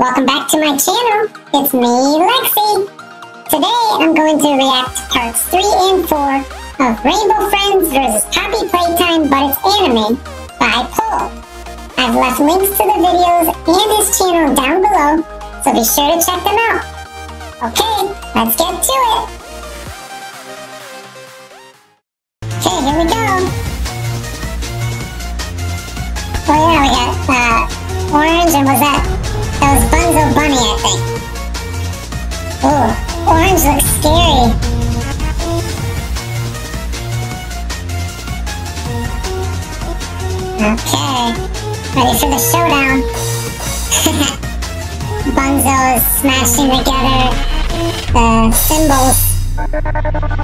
Welcome back to my channel, it's me, Lexi. Today I'm going to react to parts 3 and 4 of Rainbow Friends vs Poppy Playtime But It's Anime by Pol. I've left links to the videos and his channel down below, so be sure to check them out. Okay, let's get to it. Okay, here we go. Oh yeah, we got orange, and was that? That was Bunzo Bunny, I think. Oh, orange looks scary. Okay, ready for the showdown. Bunzo is smashing together the symbols.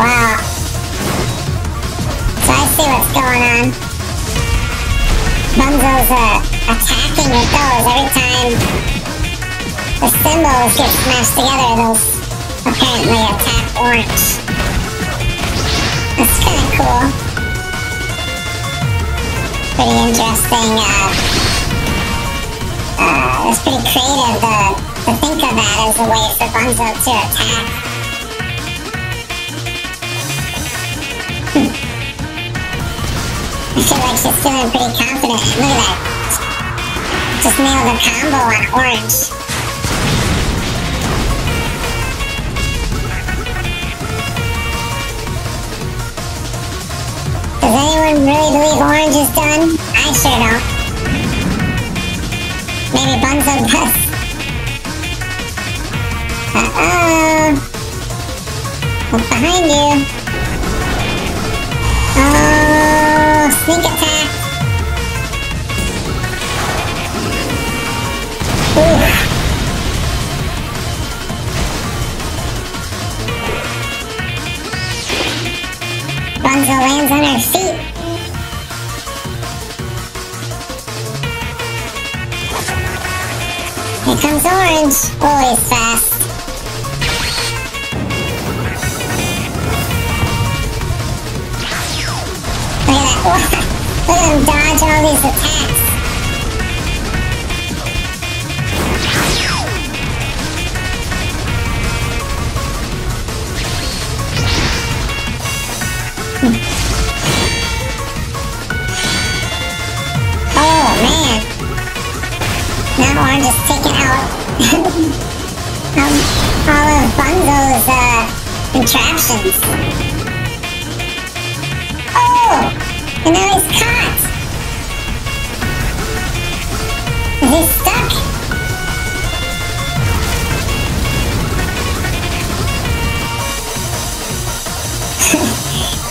Wow. So I see what's going on. Bunzo's attacking with those every time the symbols get smashed together. Those apparently attack orange. That's kind of cool. Pretty interesting. It's pretty creative to think of that as a way for Bunzo to attack. I feel like she's feeling pretty confident. Look at that. Just nailed a combo on orange. Does anyone really believe orange is done? I sure don't. Maybe Bunzo does. Uh-oh. What's behind you? Oh. Sneak attack. Ooh. Bunzo lands on her feet. Here comes orange. Oh, he's fast. Look at him dodge all these attacks. Oh man. Now orange is taking out all of Bunzo's contraptions. And now he's caught! Is he stuck?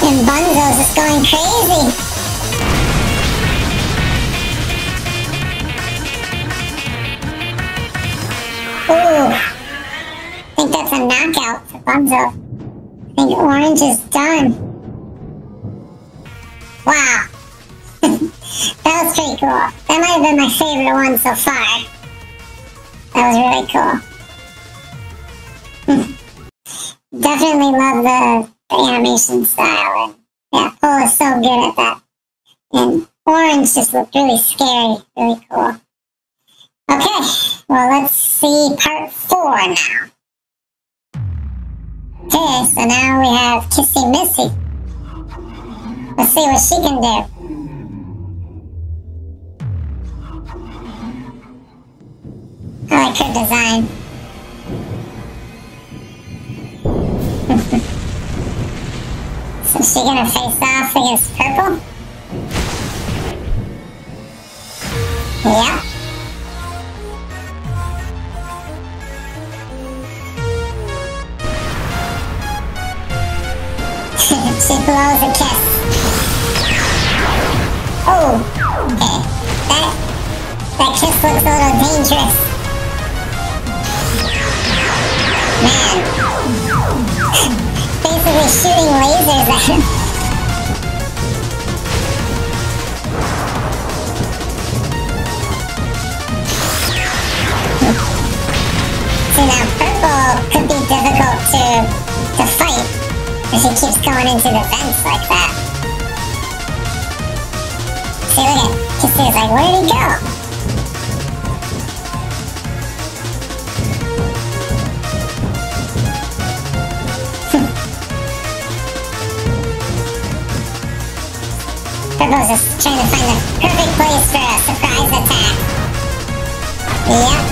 And Bunzo's just going crazy! Ooh! I think that's a knockout for Bunzo. I think orange is done. Wow, that was pretty cool. That might have been my favorite one so far. That was really cool. Definitely love the animation style. Yeah, Pol is so good at that. And orange just looked really scary, really cool. Okay, well let's see part 4 now. Okay, so now we have Kissy Missy. Let's see what she can do. I like her design. So is she gonna face off against purple? Yeah. She blows a kiss. Oh, okay. That kiss looks a little dangerous. Man. Basically shooting lasers at him. Because he keeps going into the fence like that. See, look at Kissy's like, where did he go? Purple's just trying to find the perfect place for a surprise attack. Yep.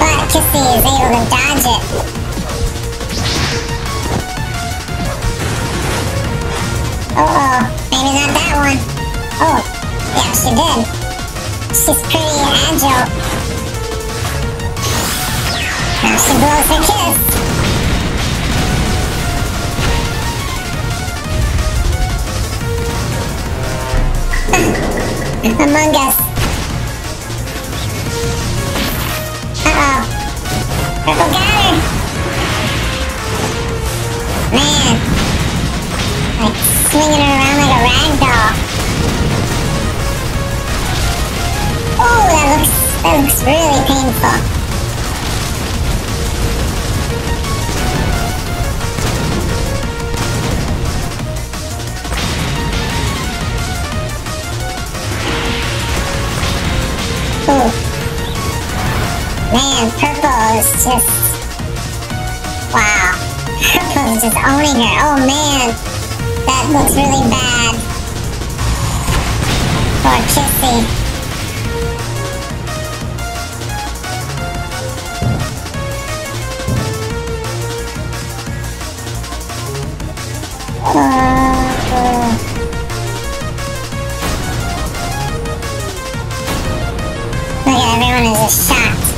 But Kissy is able to dodge it. Uh-oh, maybe not that one. Oh, yeah, she did. She's pretty agile. Now she blows her kiss. Among Us. Uh-oh. Purple got her. Man. Like swinging her around like a rag doll. Oh, that looks really painful. Man, Purple is just... wow. Purple is just owning her. Oh man, that looks really bad. Poor Kissy. Oh. Look at everyone is just shocked.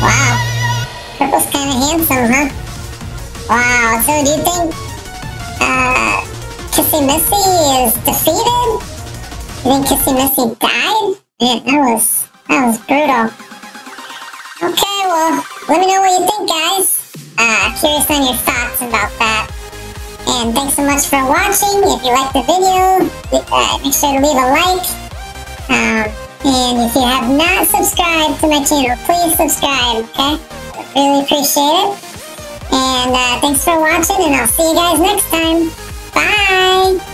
Wow, Purple's kind of handsome, huh? Wow, so do you think Kissy Missy is defeated? You think Kissy Missy died? Man, that was brutal. Okay, well, let me know what you think, guys. Curious on your thoughts about that. And thanks so much for watching. If you liked the video, make sure to leave a like. And if you have not subscribed to my channel, please subscribe, okay? Really appreciate it. And thanks for watching, and I'll see you guys next time. Bye!